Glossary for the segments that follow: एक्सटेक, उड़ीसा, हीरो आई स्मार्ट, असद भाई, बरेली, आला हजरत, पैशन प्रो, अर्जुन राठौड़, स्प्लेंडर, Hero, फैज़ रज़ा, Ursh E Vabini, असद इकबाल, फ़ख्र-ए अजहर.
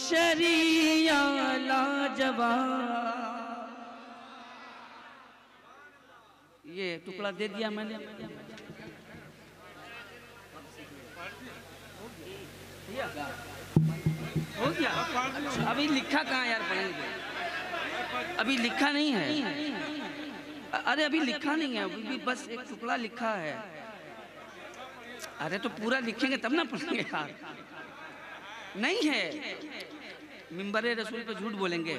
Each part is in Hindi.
शरिया लाजवा। ये टुकड़ा दे दिया मैंने। हो गया। अभी लिखा कहाँ यार पढ़ेंगे, अभी लिखा नहीं है। अरे अभी लिखा नहीं है, अभी बस एक टुकड़ा लिखा है। अरे तो पूरा लिखेंगे तब ना पढ़ेंगे यार। नहीं है, मिंबरे रसूल पे झूठ बोलेंगे।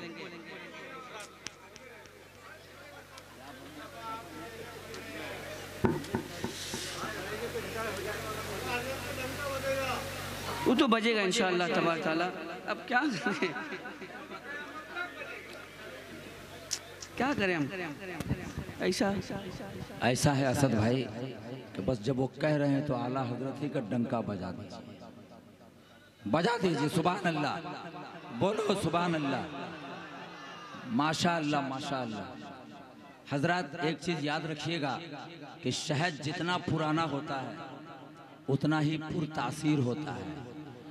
वो तो बजेगा इंशाअल्लाह तबारक ताला। अब क्या करें, क्या करें हम? ऐसा ऐसा है असद भाई कि बस जब वो कह रहे हैं तो आला हजरत ही का डंका बजा दीजिए, बजा दीजिए। सुबहान अल्लाह बोलो, सुबहान अल्लाह, माशाअल्लाह, माशाअल्लाह। हजरत एक चीज़ याद रखिएगा कि शहद जितना पुराना होता है उतना ही पुरतासीर होता है,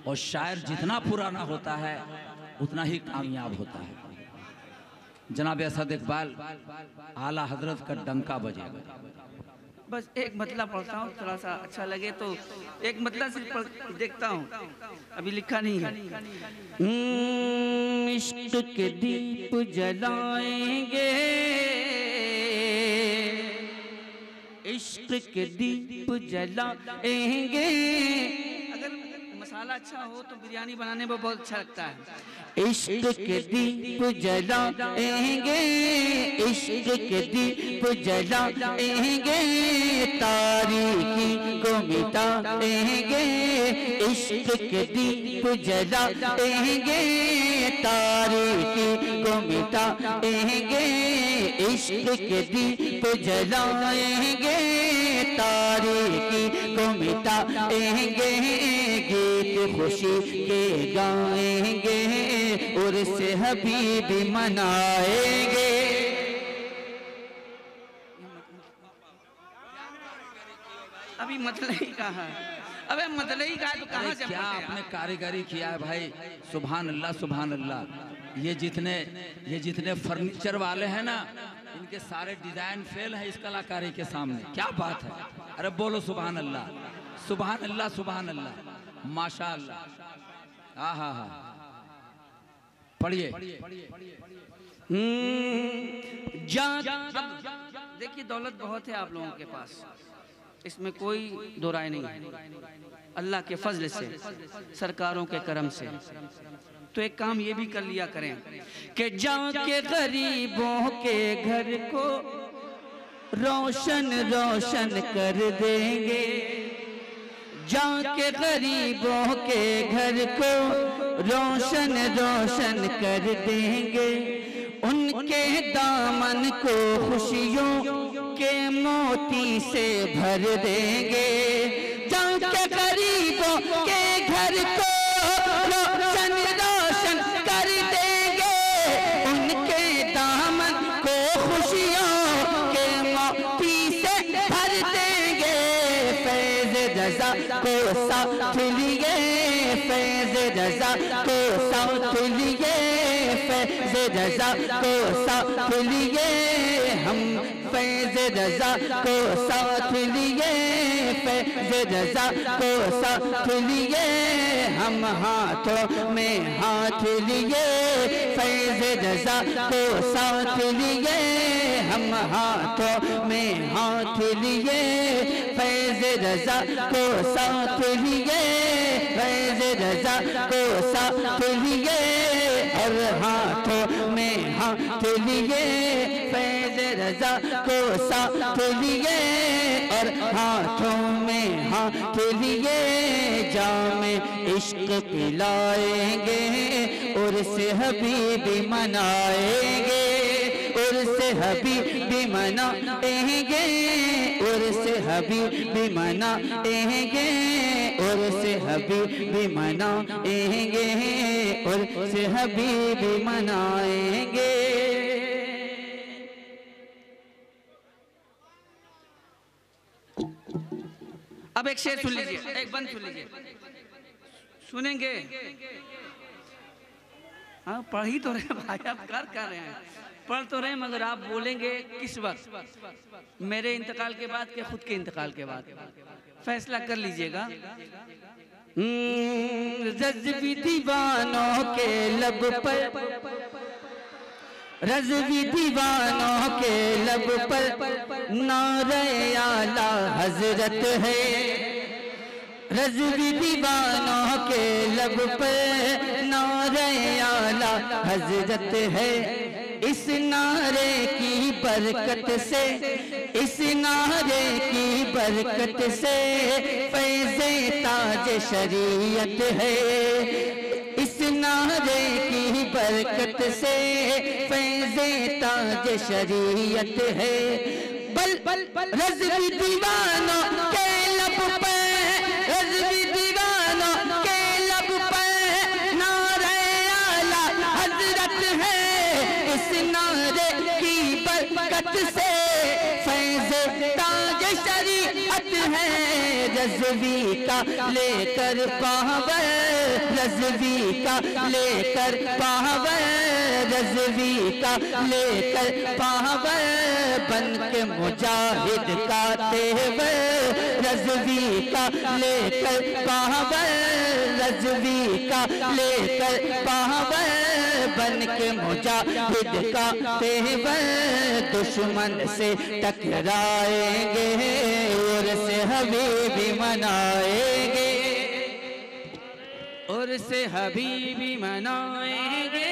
और शायर जितना पुराना होता है उतना ही कामयाब होता है। जनाब असद इकबाल, आला हजरत का डंका बजेगा। बस एक मतला पढ़ता हूँ, थोड़ा सा अच्छा लगे तो एक मतला सिर्फ देखता हूँ, अभी लिखा नहीं है। इश्क के दीप जलाएंगे, इश्क के दीप जलाएंगे। अगर मसाला अच्छा हो तो बिरयानी बनाने में बहुत अच्छा लगता है। इश्क के दीप जलाएंगे, इश्क के दीप जलाएंगे, तारीकी को मिटाएंगे। इश्क के दीप जलाएंगे, तारीकी को मिटाएंगे। इश्क के दीप जलाएंगे, तारीकी को मिटाएंगे। गीत खुशी के गाएंगे, उर्स हबीबी मनाएंगे। अभी मतलब ही कहा, अबे मतलब ही कहा तो कहाँ से क्या आपने कारीगरी किया है भाई। सुभान अल्लाह, सुभान अल्लाह। ये जितने फर्नीचर वाले हैं ना, इनके सारे डिजाइन फेल है इस कलाकारी के सामने। क्या बात है, अरे बोलो सुभान अल्लाह, सुभान अल्लाह, सुभान अल्लाह, माशाअल्लाह। हा हा हा, पढ़िए। देखिए दौलत बहुत है आप लोगों के पास, इसमें कोई दो राय नहीं। अल्लाह के फजल से, सरकारों के करम से, तो एक काम ये भी कर लिया करें कि जाके गरीबों के घर को रोशन रोशन कर देंगे। जाके गरीबों के घर को रोशन रोशन कर देंगे। उनके दामन को खुशियों के मोती से भर देंगे। जाके गरीबों के घर को रोशन को साथ लिए, फैज़ रज़ा को साथ लिए, फैज़ रज़ा को साथ लिए, हम फैज़ रज़ा को साथ लिए, फैज़ रज़ा को साथ लिए, हम हाथों में हाथ लिए, फैज़ रज़ा को साथ लिए, हम हाथों में हाथ लिए, फैज़ रज़ा को साथ लिए, फैज़ रज़ा को साथ लिए, और हाथों में हाथ लिए, फैज़ रज़ा को साथ लिए, और हाथों में हाथ लिए। जाम इश्क पिलाएंगे, उर्स हबीबी मनाएंगे, उर्स हबीबी मनाएंगे, उर्स हबीबी मनाएंगे, उर्स हबीबी मनाएंगे, उर्स हबीबी मनाएंगे। अब एक शेर सुन लीजिए, एक बंद सुन लीजिए, सुनेंगे हाँ पढ़ ही तो रहे भाई, आप कर रहे हैं, पढ़ तो रहे, मगर आप बोलेंगे किस वक्त, मेरे इंतकाल के बाद के खुद के इंतकाल के बाद, फैसला कर लीजिएगा। रज़वी दीवानों के लब पर, रज़वी दीवानों के लब पर नारे आला हजरत है, रज़वी दीवानों के लब पर नारे आला हजरत है। इस नारे की बरकत से, इस नारे की बरकत से फैज़े ताज शरीयत है, इस नारे की बरकत से फैज़े ताज शरीयत है। बल बल बल रज़वी दीवानों के लब पर, रज़वी दीवानों के लब पर नारे आला हजरत है, इस नारे की बरकत से फैज़ ताज शरीयत है। रज़वी का लेकर पावर, रज़वी का लेकर पावर, रज़वी का लेकर पावर बन के मुजाहिद का तेवर, रज़वी का लेकर पावर, रज़वी का लेकर पावर बन के मुजाहिद का तेवर। दुश्मन से टकराएंगे और से हबीबी मनाएंगे, और से हबीबी मनाएंगे,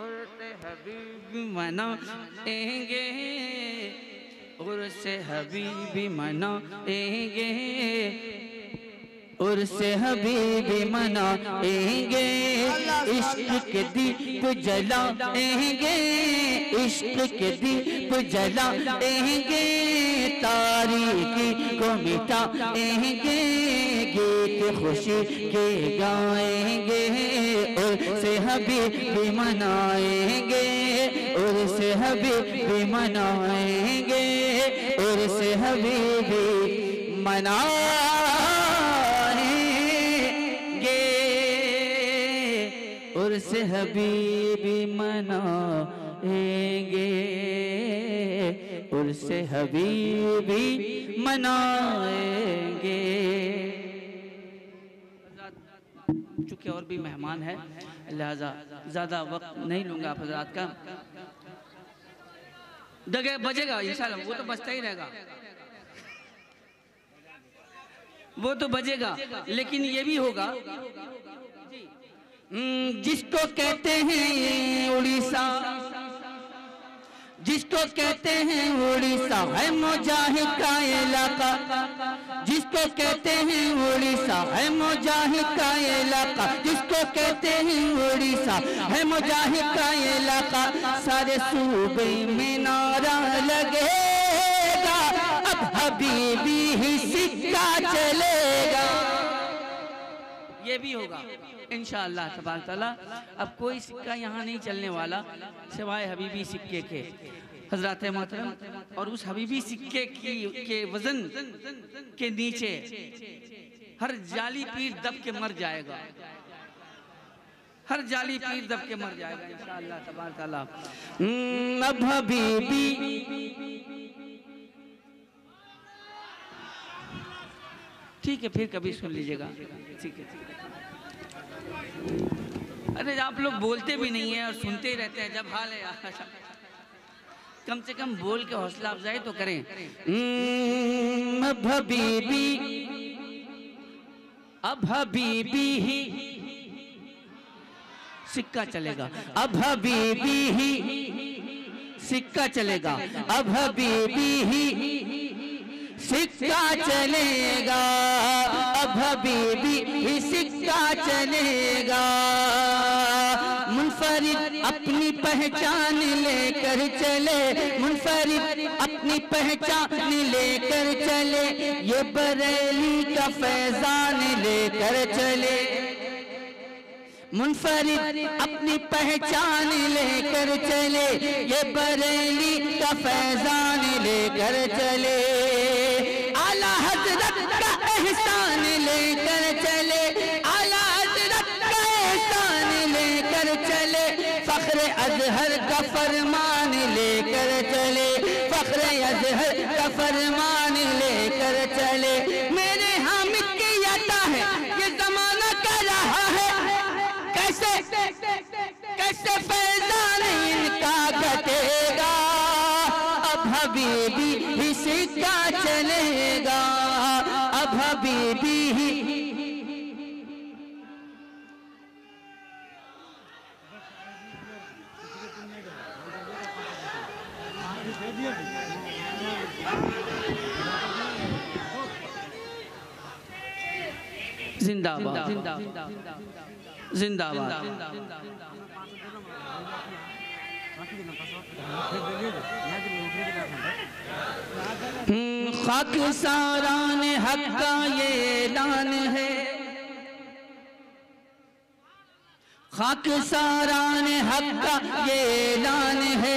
और से हबीबी मनाएंगे, और से हबीबी मनाएंगे, और से हबीबी मनाएंगे। इश्क के दीप जलाएंगे, इश्क के दीप जलाएंगे, तारीकी को मिटाएंगे, गीत खुशी के गाएंगे, और से हबीबी मनाएंगे, और से हबीबी मनाएंगे, और से हबीबी मनाएंगे, और से हबीबी मनाएंगे, और से हबीबी मनाएंगे। चूँकि और भी मेहमान है लिहाजा ज़्यादा वक्त नहीं लूँगा आप हजरात का, जगह बजेगा इंशाल्लाह, वो तो बजता ही रहेगा, वो तो बजेगा, लेकिन ये भी होगा जिसको कहते हैं उड़ीसा, जिसको कहते हैं उड़ीसा है मुजाहिद का इलाका, जिसको कहते हैं उड़ीसा है मुजाहिद का इलाका, जिसको कहते हैं उड़ीसा है मुजाहिद का इलाका। सारे सूबे में नारा लगेगा, अब हबीबी ही सिक्का चलेगा, ये भी होगा इंशाअल्लाह तबारक तआला। अब कोई सिक्का यहाँ नहीं चलने वाला सिवाय हबीबी सिक्के के हजरत मोहतरम, और उस हबीबी सिक्के के वजन के नीचे हर जाली पीर दब के मर जाएगा, हर जाली पीर दब के मर जाएगा इंशाअल्लाह तबारक तआला। अब हबीबी, ठीक है, फिर कभी सुन लीजिएगा, ठीक है, ठीक है। अरे आप लोग बोलते भी नहीं हैं और सुनते ही रहते हैं, जब हाल है कम से कम बोल के हौसला अफजाई तो करें। अब हबीबी, अब हबीबी ही सिक्का चलेगा, अब हबीबी ही सिक्का चलेगा, अब हबीबी ही सिक्का चलेगा, अब हबीबी ही सिक्का चलेगा। मुनफरिद अपनी पहचान लेकर चले, मुनफरिद अपनी पहचान लेकर चले, ये बरेली का फैज़ान लेकर चले, मुनफरिद अपनी पहचान लेकर चले, ये बरेली का फैज़ान लेकर चले, आला हजरत का एहसान लेकर चले, आला हजरत का एहसान ले फ़ख्र-ए अजहर का फरमान लेकर चले, फ़ख्र-ए अजहर का फरमान लेकर चले। मेरे हामिद की आता है ये जमाना कह रहा है, कैसे कैसे फैज़ान इनका कटेगा, अब हबीबी ही सिक्का चलेगा, अब हबीबी ही। जिंदाबाद जिंदाबाद। खाकसारान हक का ये दान है, खाकसारान हक का ये दान है,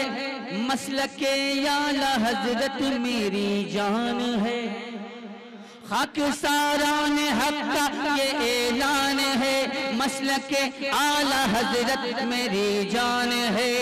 मसलके आला हजरत मेरी जान है। खाकसारान हक का ये ऐलान है, मसलके आला हजरत मेरी जान है,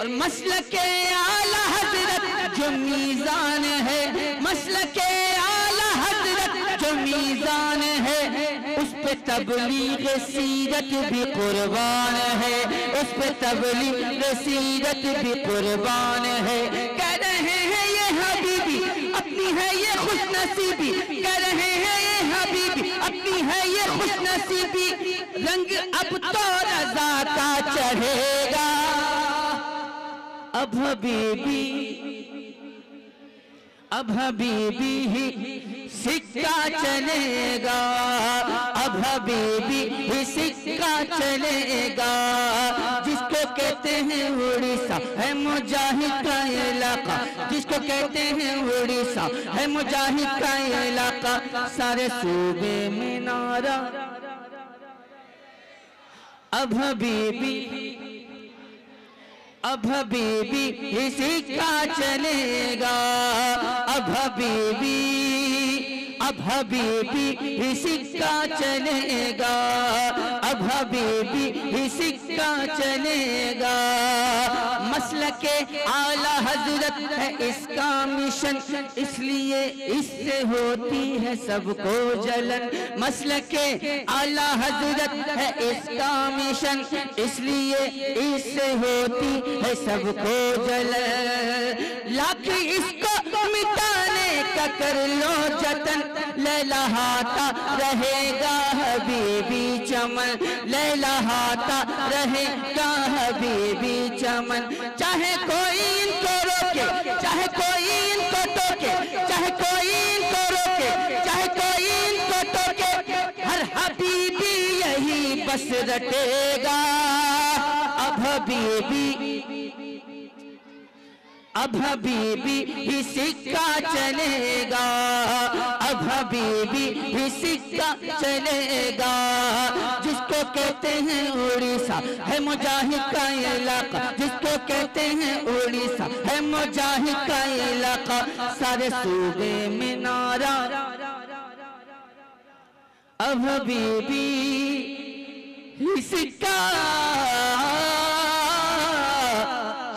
और मसलके आला हजरत जो मीज़ान है, मसलके आला हजरत जो मीज़ान है, उस पे तबलीग सीरत भी कुर्बान है, उस पे तबलीग सीरत भी कुर्बान है। कह रहे हैं ये हबीबी अपनी है ये खुश नसीबी, कह रहे हैं ये हबीबी अपनी है ये खुश नसीबी, रंग अब तो रज़ा का चढ़ेगा, अब हबीबी ही सिक्का चलेगा, अब हबीबी ही सिक्का चलेगा। जिसको कहते हैं उड़ीसा है मुजाहिद का इलाका, जिसको कहते हैं उड़ीसा है मुजाहिद का इलाका, सारे सूबे में नारा अब हबीबी ही सिक्का चलेगा, अब हबीबी ही सिक्का चलेगा, अब हबीबी ही सिक्का चलेगा। मसलके आला हजरत है इसका मिशन, इसलिए इससे होती है सबको जलन, मसलके आला हजरत है इसका मिशन, इसलिए इससे होती है सबको जलन। लाख इसको मिटाने का कर लो जतन, लहलहाता रहेगा हबीबी चमन, लहलहाता रहेगा हबीबी चमन। चाहे कोई इनको रोके, चाहे कोई इनको टोके, चाहे कोई इनको रोके, चाहे कोई इनको टोके, हर हबीबी यही बस रटेगा, अब हबीबी ही सिक्का चलेगा, अब हबीबी ही सिक्का चलेगा। जिसको कहते हैं उड़ीसा है मुजाहिद का इलाका, जिसको कहते हैं उड़ीसा है मुजाहिद का इलाका, सारे सूबे में नारा अब हबीबी ही सिक्का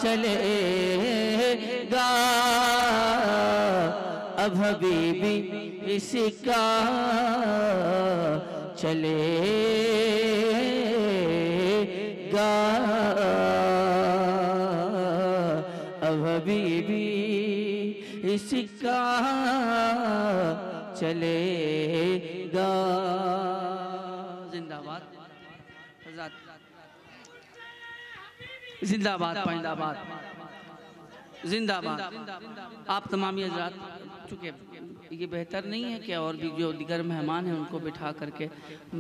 चलेगा, अब हबीबी ही सिक्का चलेगा, अब हबीबी ही सिक्का चलेगा। जिंदाबाद जिंदाबाद जिंदाबाद जिंदाबाद। आप तमामी हजरात, चूँकि ये बेहतर नहीं है कि और भी जो दीगर मेहमान हैं उनको बिठा करके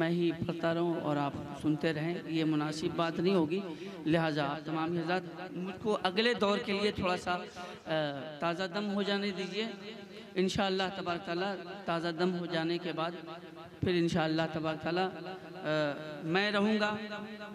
मैं ही पढ़ता रहूँ और आप सुनते रहें, ये मुनासिब बात नहीं होगी। लिहाजा आप तमामी हजरात मुझको अगले दौर के लिए थोड़ा सा ताज़ा दम हो जाने दीजिए। इंशाअल्लाह तबारक तआला ताज़ा दम हो जाने के बाद फिर इंशाअल्लाह तबारक तआला मैं रहूँगा।